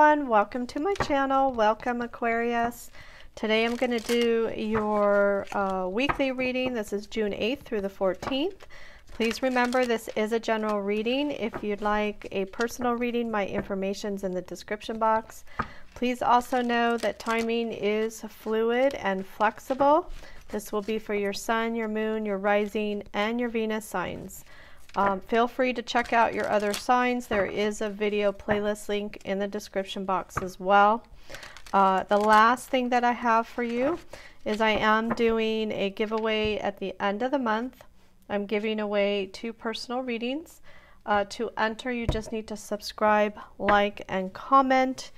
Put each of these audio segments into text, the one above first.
everyone, welcome to my channel. Welcome Aquarius. Today I'm going to do your weekly reading. This is June 8th through the 14th. Please remember this is a general reading. If you'd like a personal reading, my information's in the description box. Please also know that timing is fluid and flexible. This will be for your sun, your moon, your rising, and your Venus signs. Feel free to check out your other signs. There is a video playlist link in the description box as well. The last thing that I have for you is I am doing a giveaway at the end of the month. I'm giving away 2 personal readings. To enter, you just need to subscribe, like, and comment.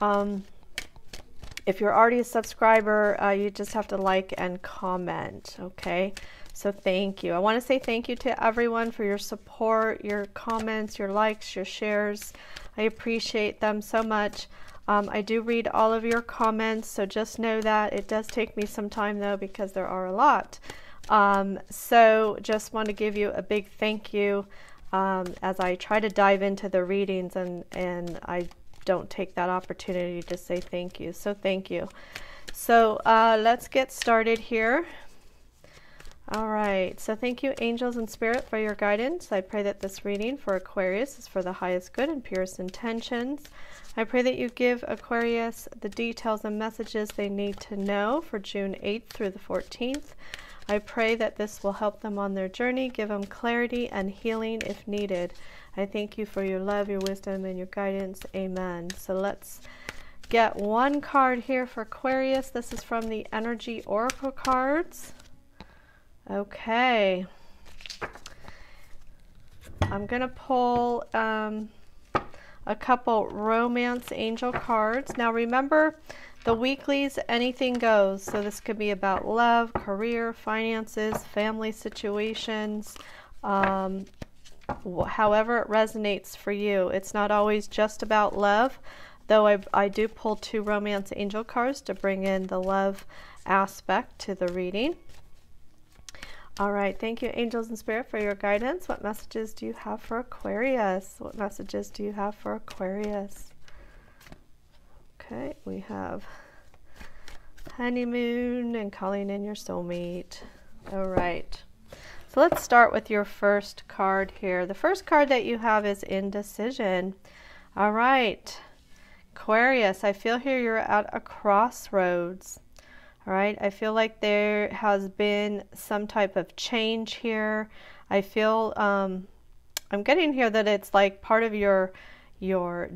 If you're already a subscriber, you just have to like and comment, okay? So thank you. I want to say thank you to everyone for your support, your comments, your likes, your shares. I appreciate them so much. I do read all of your comments, so just know that. It does take me some time, though, because there are a lot. So just want to give you a big thank you as I try to dive into the readings, and I don't take that opportunity to say thank you. So thank you. So let's get started here. All right, so thank you, angels and spirit, for your guidance. I pray that this reading for Aquarius is for the highest good and purest intentions. I pray that you give Aquarius the details and messages they need to know for June 8th through the 14th. I pray that this will help them on their journey, give them clarity and healing if needed. I thank you for your love, your wisdom, and your guidance. Amen. So let's get one card here for Aquarius. This is from the Energy Oracle cards. Okay, I'm going to pull a couple romance angel cards. Now remember, the weeklies, anything goes. So this could be about love, career, finances, family situations, however it resonates for you. It's not always just about love, though I do pull 2 romance angel cards to bring in the love aspect to the reading. All right, thank you, angels and spirit, for your guidance. What messages do you have for Aquarius? What messages do you have for Aquarius? Okay, we have honeymoon and calling in your soulmate. All right, so let's start with your first card here. The first card that you have is indecision. All right, Aquarius, I feel here you're at a crossroads. All right, I feel like there has been some type of change here. I feel I'm getting here that it's like part of your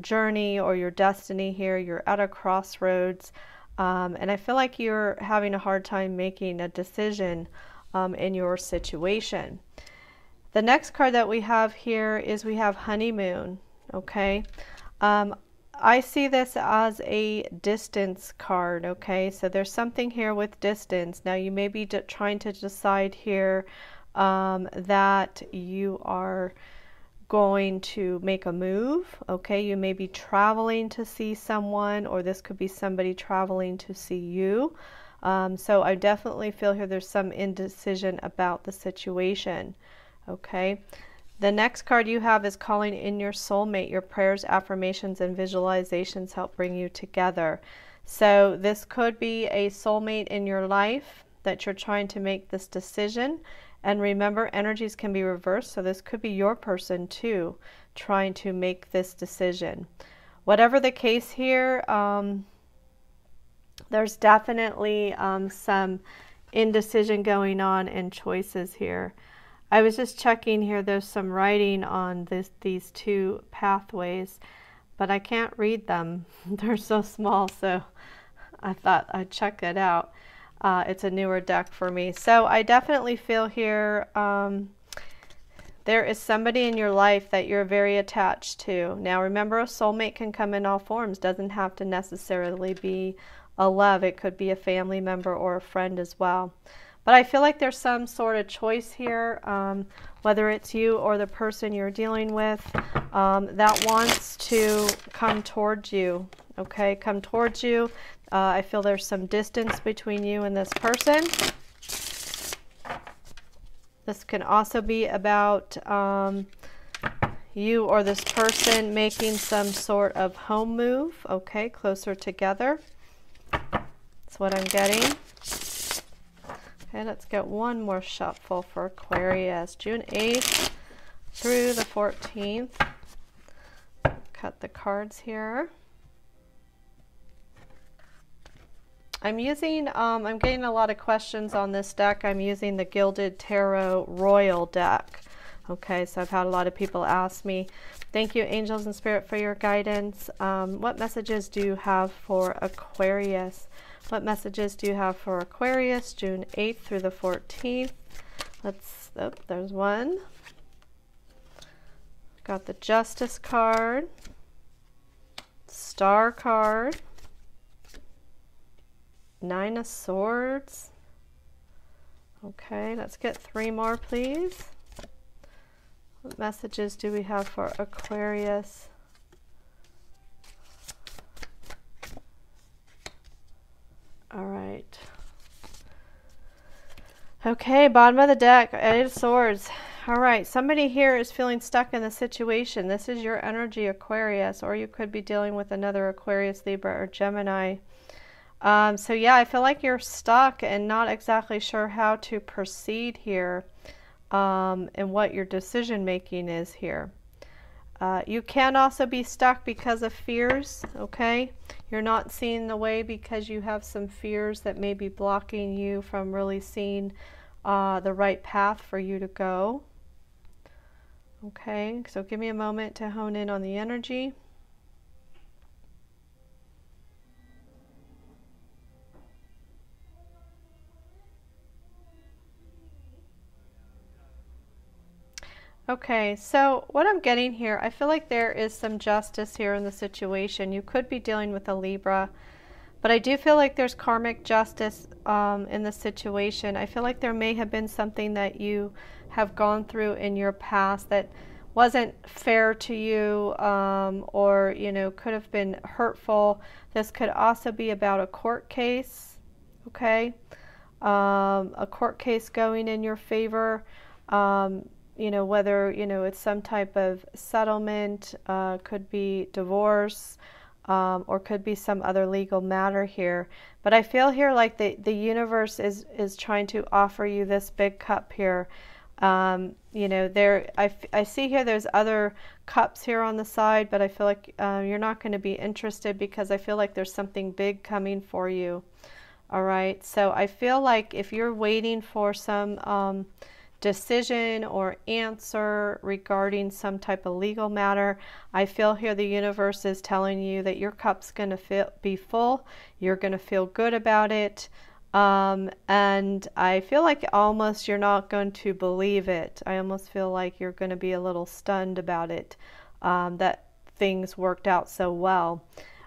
journey or your destiny here. You're at a crossroads, and I feel like you're having a hard time making a decision in your situation. The next card that we have here is we have honeymoon. Okay. I see this as a distance card, okay? So there's something here with distance. Now you may be trying to decide here that you are going to make a move, okay? You may be traveling to see someone, or this could be somebody traveling to see you. So I definitely feel here there's some indecision about the situation, okay? The next card you have is calling in your soulmate. Your prayers, affirmations, and visualizations help bring you together. So this could be a soulmate in your life that you're trying to make this decision. And remember, energies can be reversed, so this could be your person too trying to make this decision. Whatever the case here, there's definitely some indecision going on and choices here. I was just checking here, there's some writing on these 2 pathways, but I can't read them. They're so small, so I thought I'd check it out. It's a newer deck for me. So I definitely feel here there is somebody in your life that you're very attached to. Now remember, a soulmate can come in all forms. Doesn't have to necessarily be a love. It could be a family member or a friend as well. But I feel like there's some sort of choice here, whether it's you or the person you're dealing with, that wants to come towards you, okay? Come towards you. I feel there's some distance between you and this person. This can also be about you or this person making some sort of home move. Okay, closer together. That's what I'm getting. Okay, let's get one more shuffle for Aquarius. June 8th through the 14th. Cut the cards here. I'm using, I'm getting a lot of questions on this deck. I'm using the Gilded Tarot Royal deck. Okay, so I've had a lot of people ask me. Thank you, angels and spirit, for your guidance. What messages do you have for Aquarius? What messages do you have for Aquarius, June 8th through the 14th? Let's, oh, there's one. Got the Justice card, Star card, Nine of Swords. Okay, let's get three more, please. What messages do we have for Aquarius? All right. Okay, bottom of the deck, Eight of Swords. All right, somebody here is feeling stuck in the situation. This is your energy, Aquarius, or you could be dealing with another Aquarius, Libra, or Gemini. So yeah, I feel like you're stuck and not exactly sure how to proceed here, and what your decision making is here. You can also be stuck because of fears, okay? You're not seeing the way because you have some fears that may be blocking you from really seeing the right path for you to go. Okay, so give me a moment to hone in on the energy. Okay, so what I'm getting here, I feel like there is some justice here in the situation. You could be dealing with a Libra, but I do feel like there's karmic justice in the situation. I feel like there may have been something that you have gone through in your past that wasn't fair to you, or, you know, could have been hurtful. This could also be about a court case, okay? A court case going in your favor. You know, whether, you know, it's some type of settlement, could be divorce, or could be some other legal matter here. But I feel here like the universe is trying to offer you this big cup here. You know, there, I see here there's other cups here on the side, but I feel like you're not going to be interested because I feel like there's something big coming for you. All right. So I feel like if you're waiting for some decision or answer regarding some type of legal matter, I feel here the universe is telling you that your cup's going to be full. You're going to feel good about it. And I feel like almost you're not going to believe it. I almost feel like you're going to be a little stunned about it, that things worked out so well.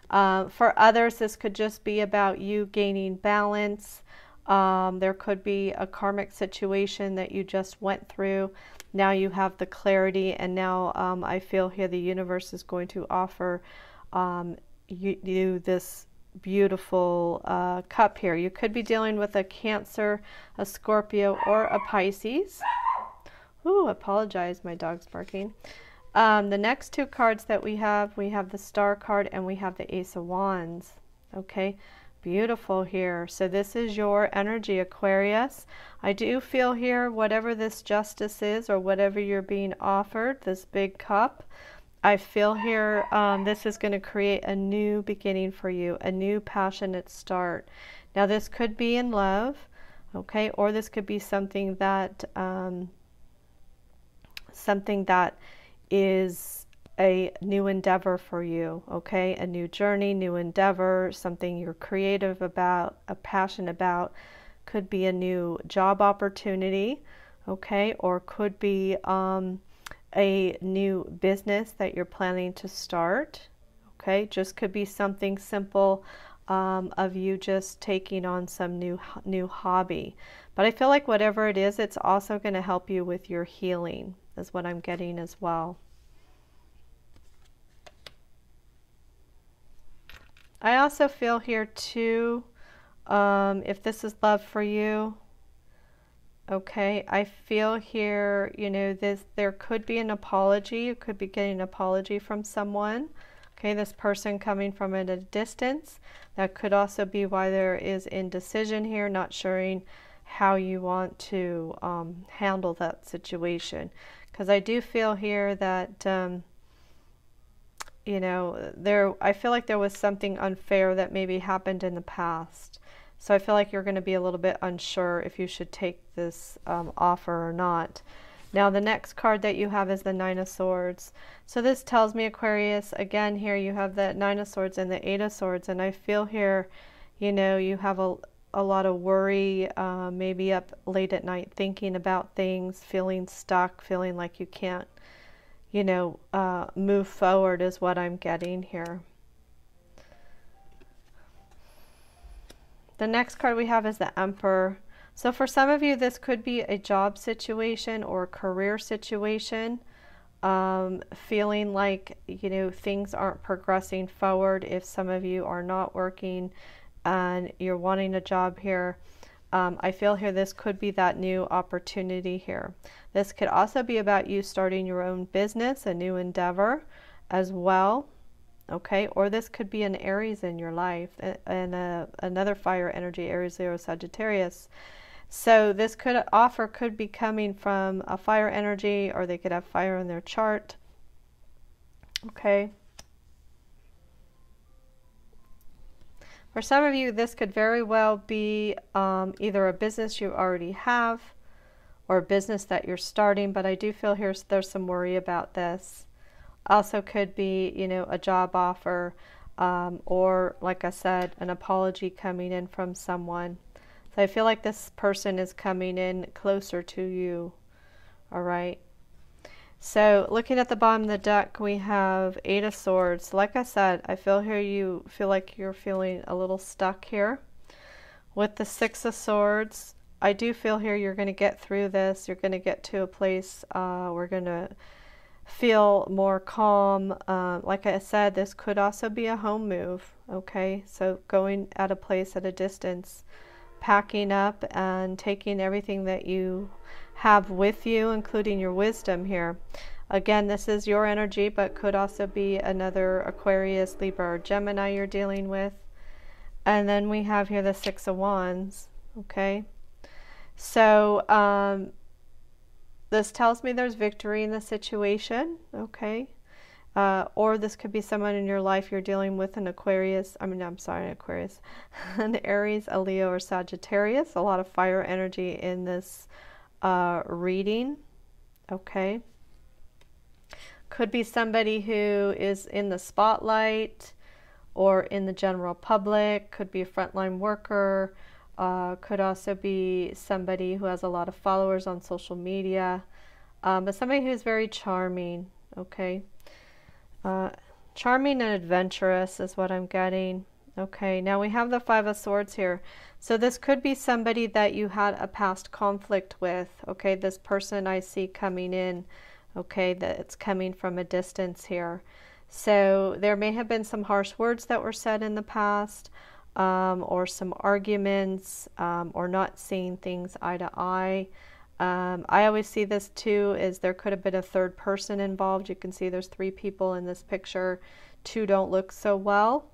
For others, this could just be about you gaining balance. There could be a karmic situation that you just went through. Now you have the clarity, and now I feel here the universe is going to offer you this beautiful cup here. You could be dealing with a Cancer, a Scorpio, or a Pisces. Ooh, apologize, my dog's barking. The next two cards that we have the Star card and we have the Ace of Wands. Okay. Beautiful here. So this is your energy, Aquarius. I do feel here whatever this justice is or whatever you're being offered, this big cup, I feel here this is going to create a new beginning for you, a new passionate start. Now this could be in love, okay, or this could be something that is a new endeavor for you, okay? A new journey, new endeavor, something you're creative about, a passion about. Could be a new job opportunity, okay? Or could be a new business that you're planning to start, okay? Just could be something simple of you just taking on some new hobby. But I feel like whatever it is, it's also going to help you with your healing, is what I'm getting as well. I also feel here too, if this is love for you, Okay, I feel here, you know, there could be an apology. You could be getting an apology from someone. Okay, this person coming from at a distance. That could also be why there is indecision here, not sure how you want to handle that situation. Because I do feel here that, you know, I feel like there was something unfair that maybe happened in the past. So I feel like you're going to be a little bit unsure if you should take this offer or not. Now the next card that you have is the 9 of Swords. So this tells me, Aquarius, again here you have that 9 of Swords and the 8 of Swords. And I feel here, you know, you have a lot of worry, maybe up late at night thinking about things, feeling stuck, feeling like you can't, you know, move forward is what I'm getting here. The next card we have is the Emperor. So for some of you, this could be a job situation or career situation, feeling like, you know, things aren't progressing forward. If some of you are not working and you're wanting a job here, I feel here this could be that new opportunity here. This could also be about you starting your own business, a new endeavor as well. Okay, or this could be an Aries in your life, and another fire energy, Aries, Leo, Sagittarius. So this offer could be coming from a fire energy, or they could have fire in their chart. Okay. For some of you, this could very well be either a business you already have, or a business that you're starting. But I do feel here there's some worry about this. Also could be, you know, a job offer, or like I said, an apology coming in from someone. So I feel like this person is coming in closer to you. All right. So looking at the bottom of the deck, we have 8 of Swords. Like I said, I feel here you feel like you're feeling a little stuck here. With the 6 of Swords, I do feel here you're going to get through this. You're going to get to a place we're going to feel more calm. Like I said, this could also be a home move. Okay, so going at a place at a distance, packing up and taking everything that you have with you, including your wisdom here. Again, this is your energy, but could also be another Aquarius, Libra, or Gemini you're dealing with. And then we have here the 6 of Wands. Okay, so this tells me there's victory in the situation, okay? Or this could be someone in your life you're dealing with, an Aquarius, an Aries, a Leo, or Sagittarius. A lot of fire energy in this reading, okay? Could be somebody who is in the spotlight or in the general public, could be a frontline worker. Could also be somebody who has a lot of followers on social media, but somebody who's very charming, okay? Charming and adventurous is what I'm getting. Okay, now we have the 5 of Swords here. So this could be somebody that you had a past conflict with, okay? This person I see coming in, okay, that's coming from a distance here. So there may have been some harsh words that were said in the past, or some arguments, or not seeing things eye to eye. I always see this too, is there could have been a third person involved. You can see there's 3 people in this picture. 2 don't look so well.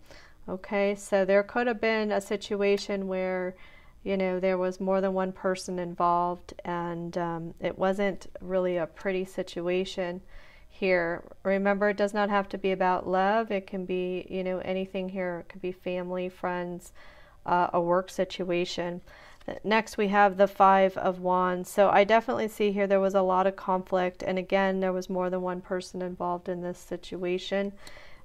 Okay, so there could have been a situation where, you know, there was more than one person involved, and it wasn't really a pretty situation here. Remember, it does not have to be about love. It can be, you know, anything here. It could be family, friends, a work situation. Next we have the 5 of Wands. So I definitely see here there was a lot of conflict, and again there was more than one person involved in this situation.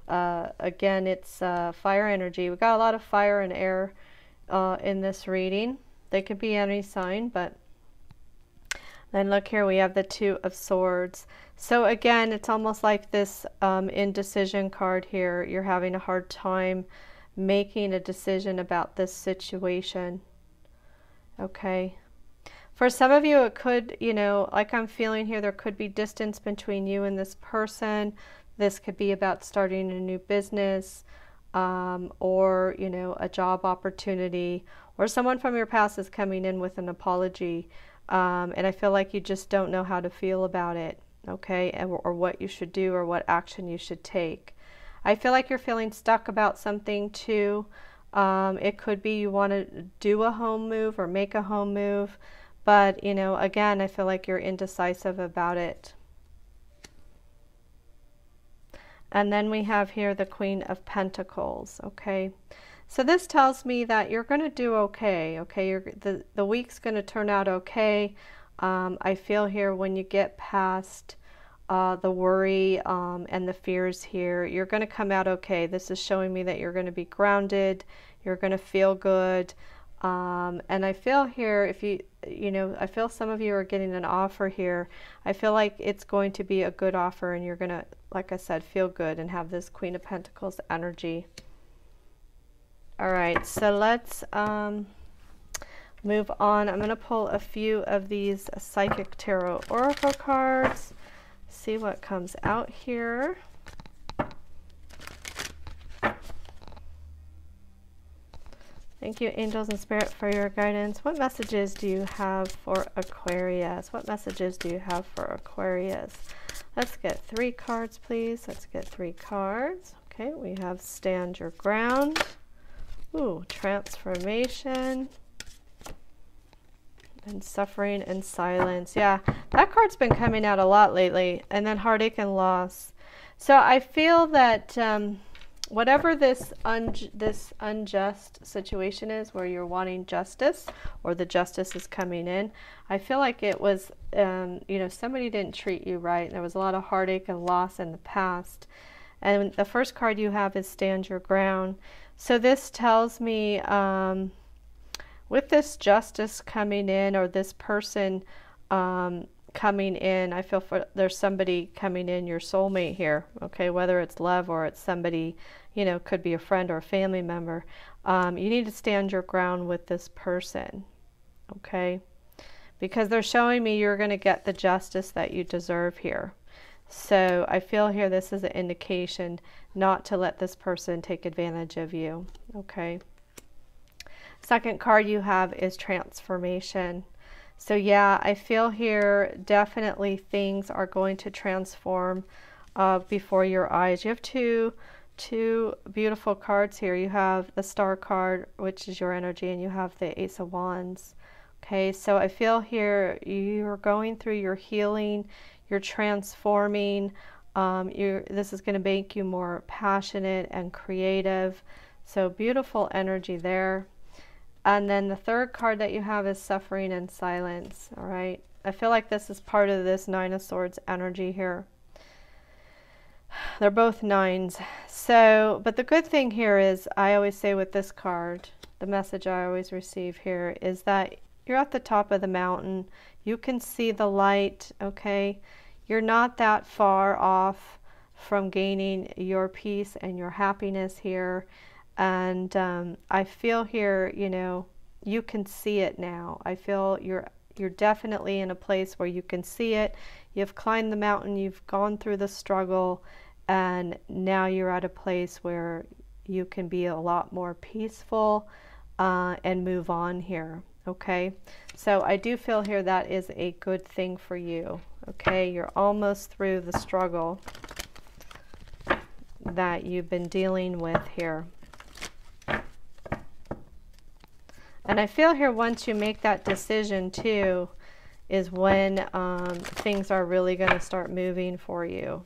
Again, it's fire energy. We got a lot of fire and air in this reading. They could be any sign, but then look here, we have the 2 of Swords. So again, it's almost like this indecision card here. You're having a hard time making a decision about this situation. Okay. For some of you, it could, you know, like I'm feeling here, there could be distance between you and this person. This could be about starting a new business, or, you know, a job opportunity, or someone from your past is coming in with an apology. and I feel like you just don't know how to feel about it, okay, or what you should do or what action you should take. I feel like you're feeling stuck about something too. It could be you want to do a home move or make a home move, but, you know, again, I feel like you're indecisive about it. And then we have here the Queen of Pentacles, okay? So this tells me that you're going to do okay, okay? The week's going to turn out okay. I feel here when you get past the worry and the fears here, you're going to come out okay. This is showing me that you're going to be grounded, you're going to feel good. And I feel here, if you know, I feel some of you are getting an offer here. I feel like it's going to be a good offer and you're going to, like I said, feel good and have this Queen of Pentacles energy. All right, so let's move on. I'm going to pull a few of these Psychic Tarot Oracle cards, see what comes out here. Thank you, angels and spirit, for your guidance. What messages do you have for Aquarius? What messages do you have for Aquarius? Let's get three cards, please. Let's get three cards. Okay, we have Stand Your Ground. Ooh, Transformation. And Suffering and Silence. Yeah, that card's been coming out a lot lately. And then Heartache and Loss. So I feel that... whatever this unjust situation is where you're wanting justice or the justice is coming in, I feel like it was, you know, somebody didn't treat you right. There was a lot of heartache and loss in the past. And the first card you have is Stand Your Ground. So this tells me with this justice coming in or this person coming in, I feel for there's somebody coming in, your soulmate here, okay, whether it's love or it's somebody, you know, could be a friend or a family member. You need to stand your ground with this person, okay, because they're showing me you're going to get the justice that you deserve here. So I feel here this is an indication not to let this person take advantage of you, okay. Second card you have is Transformation. So yeah, I feel here definitely things are going to transform before your eyes. You have two beautiful cards here. You have the Star card, which is your energy, and you have the Ace of Wands. Okay, so I feel here you're going through your healing, you're transforming. This is going to make you more passionate and creative. So beautiful energy there. And then the third card that you have is Suffering and Silence, all right? I feel like this is part of this Nine of Swords energy here. They're both nines. So, but the good thing here is, I always say with this card, the message I always receive here is that you're at the top of the mountain. You can see the light, okay? You're not that far off from gaining your peace and your happiness here. And I feel here, you know, you can see it now. I feel you're definitely in a place where you can see it. You've climbed the mountain, you've gone through the struggle, and now you're at a place where you can be a lot more peaceful and move on here, okay? So I do feel here that is a good thing for you, okay? You're almost through the struggle that you've been dealing with here. And I feel here once you make that decision too is when things are really going to start moving for you.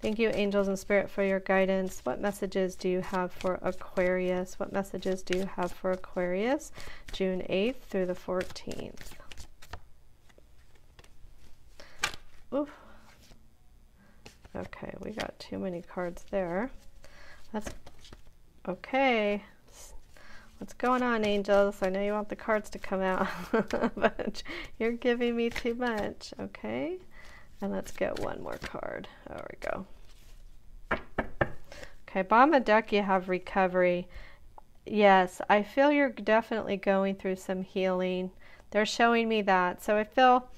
Thank you, angels and spirit, for your guidance. What messages do you have for Aquarius? What messages do you have for Aquarius? June 8th through the 14th. Oof. Okay, we got too many cards there. That's okay. What's going on, angels? I know you want the cards to come out, but you're giving me too much, okay? And let's get one more card. There we go. Okay, bottom of deck, you have Recovery. Yes, I feel you're definitely going through some healing. They're showing me that. So I feel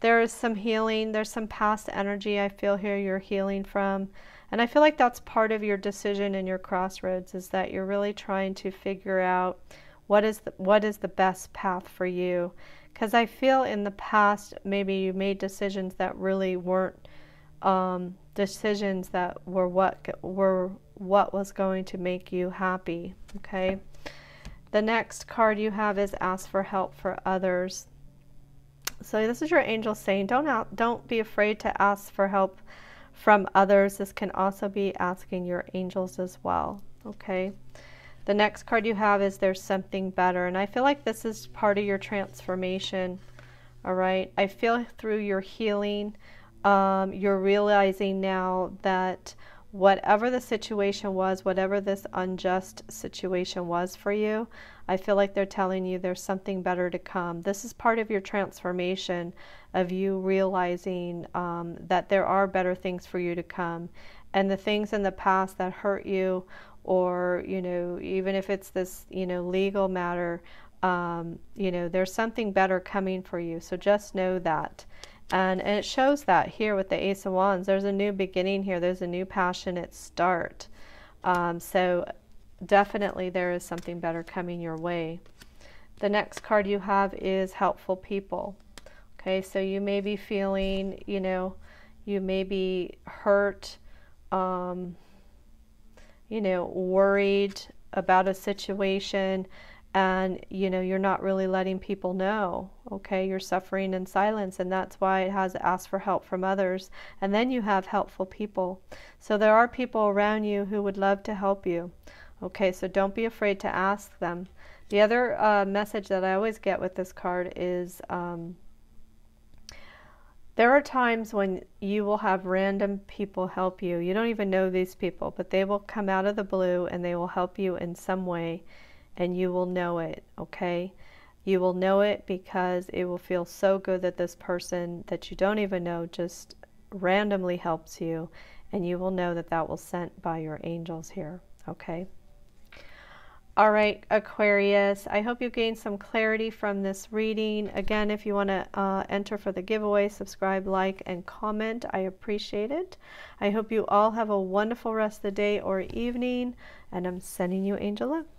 there is some healing. There's some past energy I feel here you're healing from. And I feel like that's part of your decision and your crossroads, is that you're really trying to figure out what is the best path for you. Because I feel in the past, maybe you made decisions that really weren't decisions that were what was going to make you happy, okay? The next card you have is ask for help for others. So this is your angel saying, don't be afraid to ask for help from others. This can also be asking your angels as well, okay? The next card you have is there's something better, and I feel like this is part of your transformation, all right? I feel through your healing, you're realizing now that whatever the situation was, whatever this unjust situation was for you, I feel like they're telling you there's something better to come. This is part of your transformation of you realizing that there are better things for you to come. And the things in the past that hurt you, or, you know, even if it's this, you know, legal matter, you know, there's something better coming for you. So just know that. And it shows that here with the Ace of Wands. There's a new beginning here. There's a new passionate start. So definitely there is something better coming your way. The next card you have is helpful people. Okay, so you may be feeling, you know, you may be hurt, you know, worried about a situation, and you know, you're not really letting people know, okay? You're suffering in silence, and that's why it has asked for help from others. And then you have helpful people. So there are people around you who would love to help you, okay? So don't be afraid to ask them. The other message that I always get with this card is there are times when you will have random people help you. You don't even know these people, but they will come out of the blue and they will help you in some way, and you will know it, okay? You will know it because it will feel so good that this person that you don't even know just randomly helps you, and you will know that that was sent by your angels here, okay? All right, Aquarius, I hope you gained some clarity from this reading. Again, if you want to enter for the giveaway, subscribe, like, and comment. I appreciate it. I hope you all have a wonderful rest of the day or evening, and I'm sending you angel love.